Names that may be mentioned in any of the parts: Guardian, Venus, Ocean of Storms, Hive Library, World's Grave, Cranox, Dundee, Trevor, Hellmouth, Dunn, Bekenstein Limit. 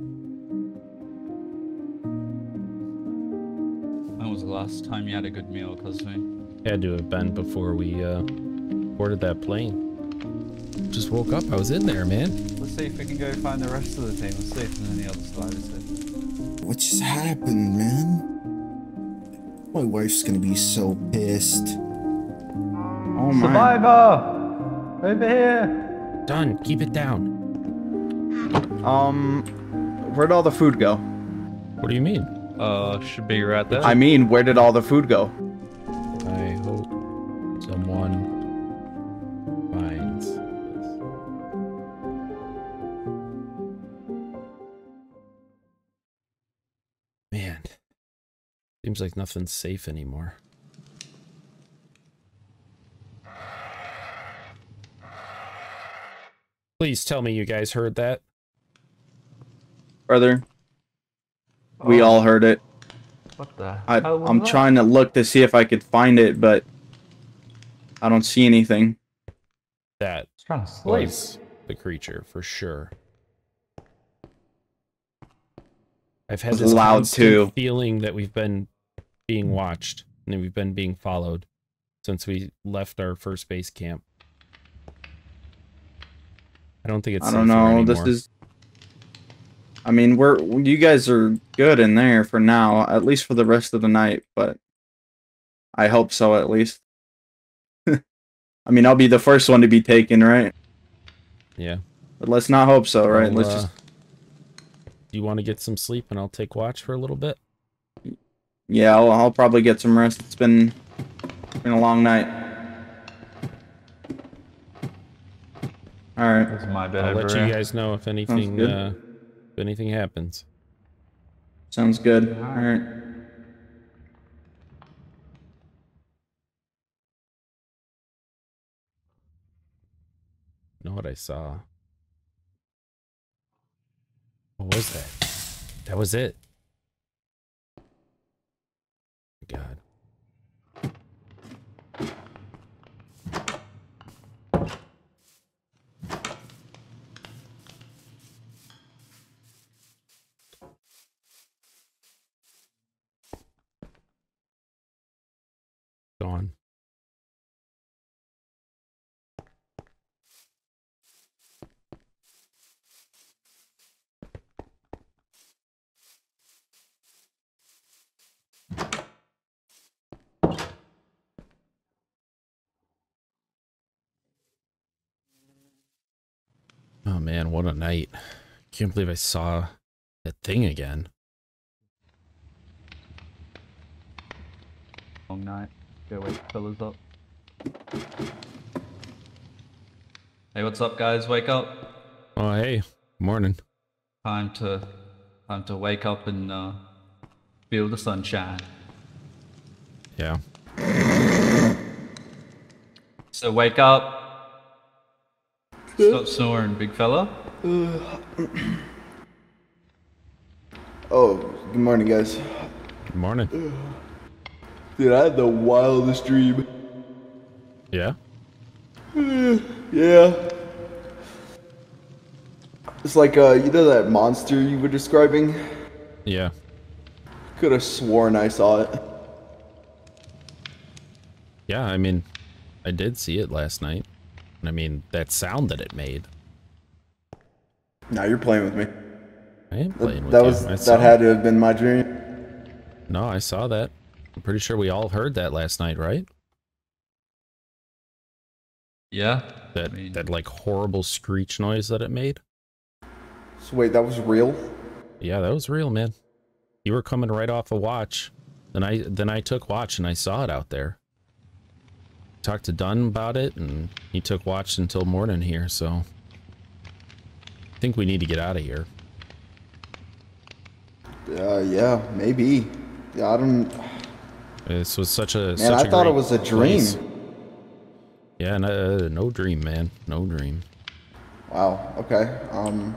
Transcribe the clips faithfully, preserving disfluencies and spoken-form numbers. When was the last time you had a good meal, Cosme? Had to have been before we uh, boarded that plane. Just woke up. I was in there, man. Let's see if we can go find the rest of the team. Let's see if there's any other sliders there. What just happened, man? My wife's gonna be so pissed. Oh my. Survivor! Over here! Done. Keep it down. Um, where'd all the food go? What do you mean? Uh, should be right there. I mean, where did all the food go? I hope someone finds this. Man, seems like nothing's safe anymore. Please tell me you guys heard that. Brother, we all heard it. What the? I, I'm trying to look to see if I could find it, but I don't see anything. That was the creature for sure. I've had this constant feeling that we've been being watched and that we've been being followed since we left our first base camp. I don't think it's. I don't know. This is. I mean, we're you guys are good in there for now, at least for the rest of the night, but I hope so, at least. I mean, I'll be the first one to be taken, right? Yeah. But let's not hope so, right? Well, let's uh, just... Do you want to get some sleep and I'll take watch for a little bit? Yeah, I'll, I'll probably get some rest. It's been, it's been a long night. Alright. That's my bad. I'll let you guys know if anything... Uh, If anything happens. Sounds good. All right. Know what I saw? What was that? That was it. God. Gone. Oh man, what a night. Can't believe I saw that thing again. Long night. Go wake the fellas up. Hey, what's up, guys? Wake up. Oh, hey. Morning. Time to, time to wake up and uh, feel the sunshine. Yeah. So wake up. Stop snoring, big fella. Oh, good morning, guys. Good morning. Dude, I had the wildest dream. Yeah? Yeah. It's like, uh, you know that monster you were describing? Yeah. Could have sworn I saw it. Yeah, I mean, I did see it last night. I mean, that sound that it made. Now you're playing with me. I am playing with you. That was, that had to have been my dream. No, I saw that. I'm pretty sure we all heard that last night, right? Yeah. That I mean, that like horrible screech noise that it made. So wait, that was real? Yeah, that was real, man. You were coming right off a watch. Then I then I took watch and I saw it out there. Talked to Dunn about it and he took watch until morning here, so I think we need to get out of here. Uh yeah, maybe. I don't This was such a. Man, such I a thought it was a dream. Place. Yeah, no, no dream, man, no dream. Wow. Okay. Um.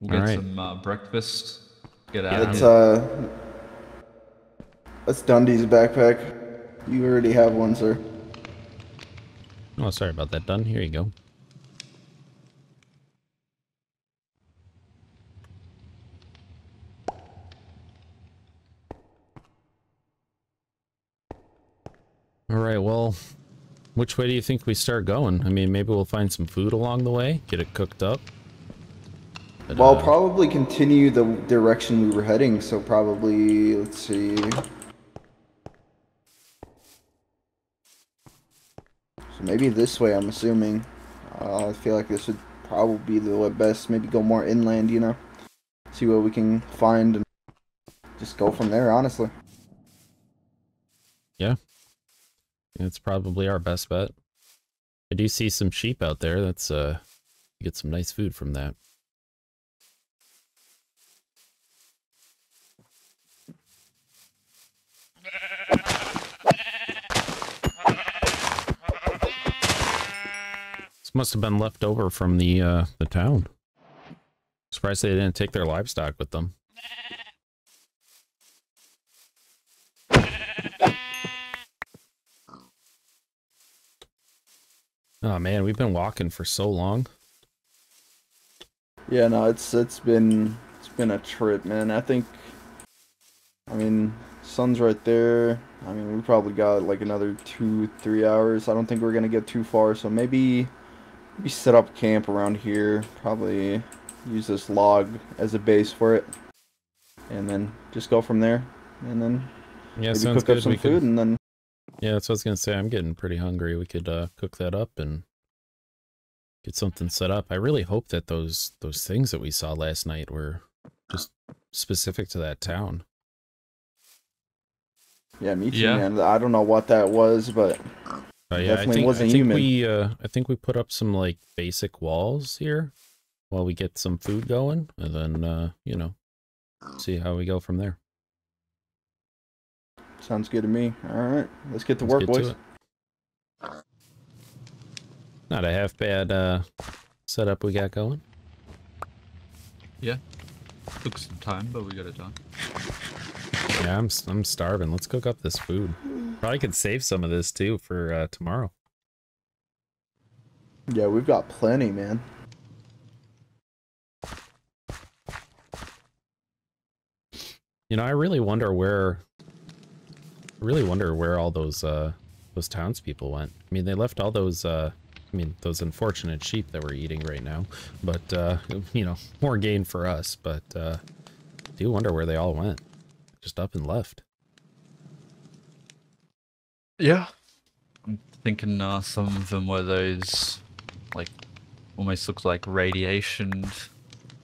We'll get right. some uh, breakfast. Get out. That's uh. That's Dundee's backpack. You already have one, sir. Oh, sorry about that, Dunn. Here you go. All right, well, which way do you think we start going? I mean, maybe we'll find some food along the way, get it cooked up. But, well, uh, probably continue the direction we were heading, so probably, let's see. So maybe this way, I'm assuming. Uh, I feel like this would probably be the best, maybe go more inland, you know? See what we can find and just go from there, honestly. Yeah. It's probably our best bet. I do see some sheep out there. That's uh, get some nice food from that. This must have been left over from the uh, the town. I'm surprised they didn't take their livestock with them. Oh man, we've been walking for so long. Yeah, no, it's it's been it's been a trip, man. I think, I mean, sun's right there. I mean, we probably got like another two, three hours. I don't think we're gonna get too far, so maybe we set up camp around here. Probably use this log as a base for it, and then just go from there. And then yeah, maybe cook up some we food, could... and then. Yeah, that's what I was going to say. I'm getting pretty hungry. We could uh, cook that up and get something set up. I really hope that those those things that we saw last night were just specific to that town. Yeah, me too, yeah. Man. I don't know what that was, but uh, yeah, it definitely I think, wasn't I think human. We, uh, I think we put up some like basic walls here while we get some food going, and then, uh, you know, see how we go from there. Sounds good to me. All right, let's get to let's work, get boys. To Not a half bad uh, setup we got going. Yeah, took some time, but we got it done. Yeah, I'm I'm starving. Let's cook up this food. Probably could save some of this too for uh, tomorrow. Yeah, we've got plenty, man. You know, I really wonder where. I really wonder where all those uh those townspeople went. I mean, they left all those uh I mean those unfortunate sheep that we're eating right now, but uh you know, more gain for us, but uh I do wonder where they all went. Just up and left. Yeah. I'm thinking uh some of them were those like almost looked like radiation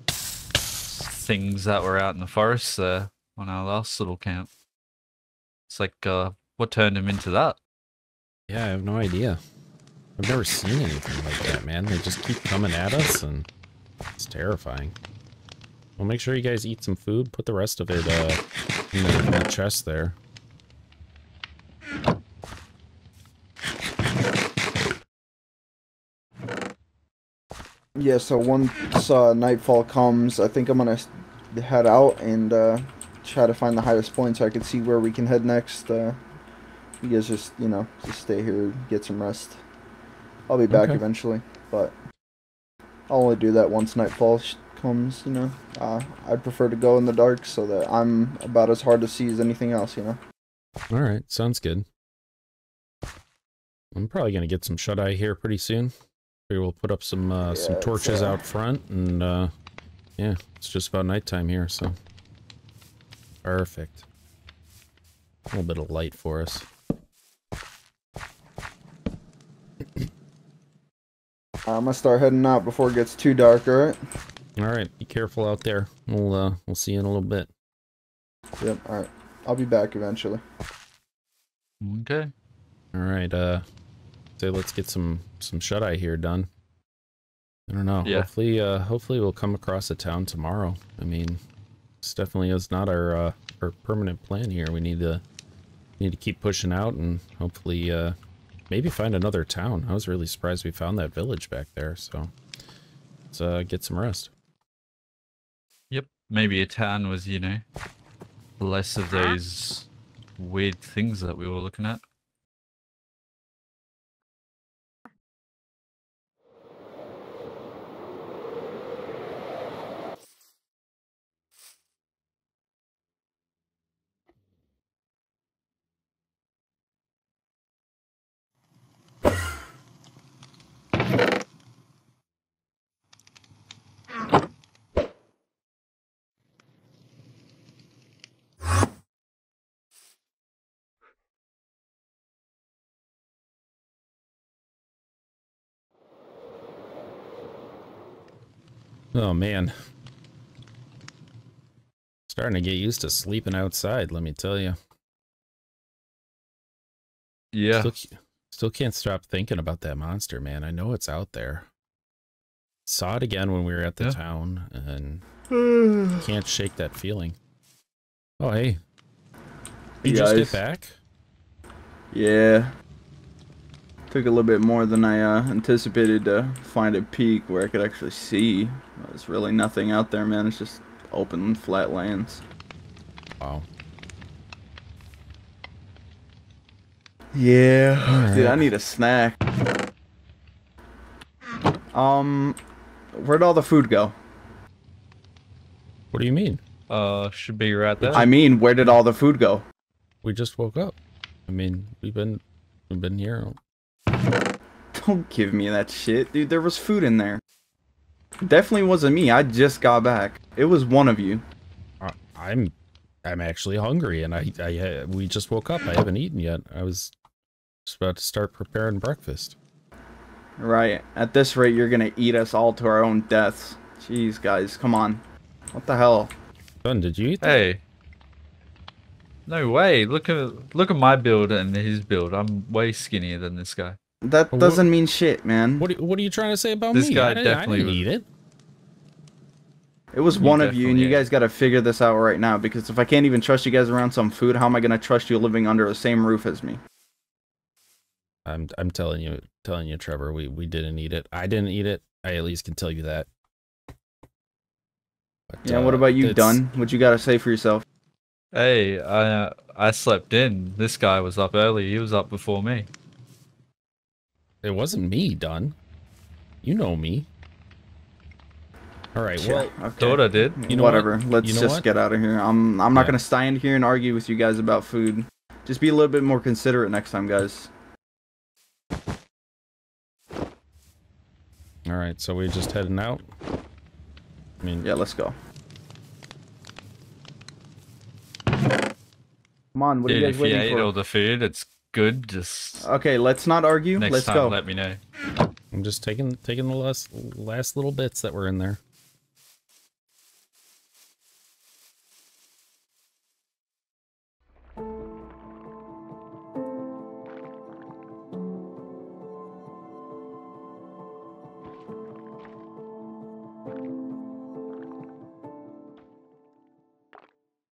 things that were out in the forest there on our last little camp. It's like, uh, what turned him into that? Yeah, I have no idea. I've never seen anything like that, man. They just keep coming at us, and it's terrifying. Well, make sure you guys eat some food. Put the rest of it uh, in the, in the chest there. Yeah, so once uh, nightfall comes, I think I'm going to head out and... Uh... try to find the highest point so I can see where we can head next. Uh, you guys just, you know, just stay here, get some rest. I'll be back okay. eventually, but I'll only do that once nightfall comes, you know. Uh, I'd prefer to go in the dark so that I'm about as hard to see as anything else, you know. All right, sounds good. I'm probably going to get some shut-eye here pretty soon. Maybe we'll put up some, uh, yeah, some torches uh... out front, and uh, yeah, it's just about nighttime here, so... Perfect. A little bit of light for us. I'm gonna start heading out before it gets too dark, alright? Alright, be careful out there. We'll, uh, we'll see you in a little bit. Yep, alright. I'll be back eventually. Okay. Alright, uh, so let's get some, some shut-eye here done. I don't know. Yeah. Hopefully, uh, hopefully we'll come across a town tomorrow. I mean... This definitely is not our uh, our permanent plan here. We need to need to keep pushing out and hopefully uh, maybe find another town. I was really surprised we found that village back there. So let's uh, get some rest. Yep, maybe a town was, you know, less of those weird things that we were looking at. Oh, man. Starting to get used to sleeping outside, let me tell you. Yeah. Still, still can't stop thinking about that monster, man. I know it's out there. Saw it again when we were at the yeah. town, and can't shake that feeling. Oh, hey. Did you just get back? Yeah. Took a little bit more than I uh, anticipated to find a peak where I could actually see. There's really nothing out there, man. It's just open, flat lands. Wow. Yeah. Right. Dude, I need a snack. Um, where'd all the food go? What do you mean? Uh, should be right there. I mean, where did all the food go? We just woke up. I mean, we've been, we've been here. Don't give me that shit, dude. There was food in there. It definitely wasn't me. I just got back. It was one of you. Uh, I'm, I'm actually hungry, and I, I, we just woke up. I haven't eaten yet. I was just about to start preparing breakfast. Right. At this rate, you're gonna eat us all to our own deaths. Jeez, guys, come on. What the hell? Dunn, did you eat that? Hey. No way. Look at look at my build and his build. I'm way skinnier than this guy. That what, doesn't mean shit, man. What What are you trying to say about this me? This guy I definitely didn't, I didn't eat it. It was you one of you, and you guys got to figure this out right now. Because if I can't even trust you guys around some food, how am I gonna trust you living under the same roof as me? I'm I'm telling you, telling you, Trevor. We we didn't eat it. I didn't eat it. I at least can tell you that. But, yeah. Uh, what about you, Dunn? What you got to say for yourself? Hey, I, I slept in. This guy was up early. He was up before me. It wasn't me, Dunn. You know me. All right, well, yeah, okay. Thought I did. You know Whatever. What? Let's you know just what? Get out of here. I'm I'm not yeah. going to stand here and argue with you guys about food. Just be a little bit more considerate next time, guys. All right, so we're just heading out. I mean, yeah, let's go. Come on, what Dude, are you guys waiting for? If you ate all the food, it's good, just... Okay, let's not argue, let's go. Next time, let me know. I'm just taking taking the last, last little bits that were in there.